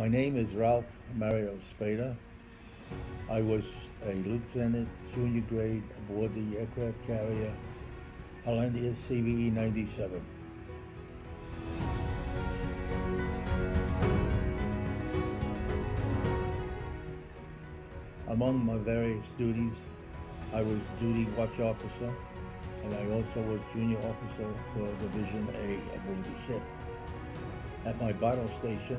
My name is Ralph Mario Spada. I was a lieutenant junior grade aboard the aircraft carrier Hollandia CVE-97. Among my various duties, I was duty watch officer, and I also was junior officer for Division A aboard the ship. At my battle station,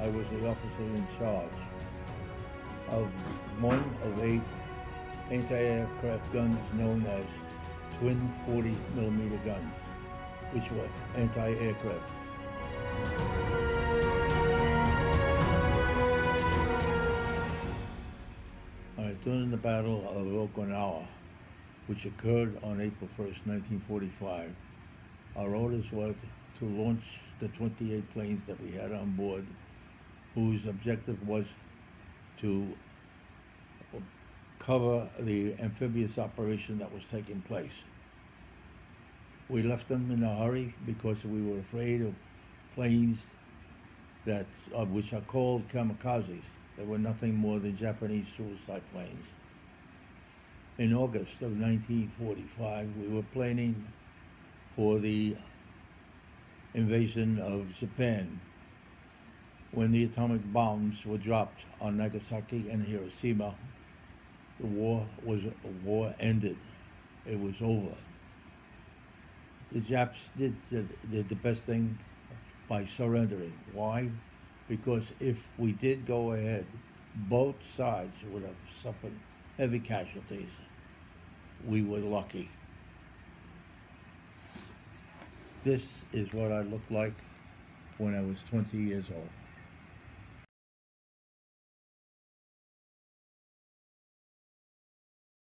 I was the officer in charge of one of 8 anti-aircraft guns known as twin 40mm guns, which were anti-aircraft. During the Battle of Okinawa, which occurred on April 1st, 1945, our orders were to launch the 28 planes that we had on board, whose objective was to cover the amphibious operation that was taking place. We left them in a hurry because we were afraid of planes which are called kamikazes. They were nothing more than Japanese suicide planes. In August of 1945, we were planning for the invasion of Japan when the atomic bombs were dropped on Nagasaki and Hiroshima. The war ended. It was over. The Japs did the best thing by surrendering. Why? Because if we did go ahead, both sides would have suffered heavy casualties. We were lucky. This is what I looked like when I was 20 years old.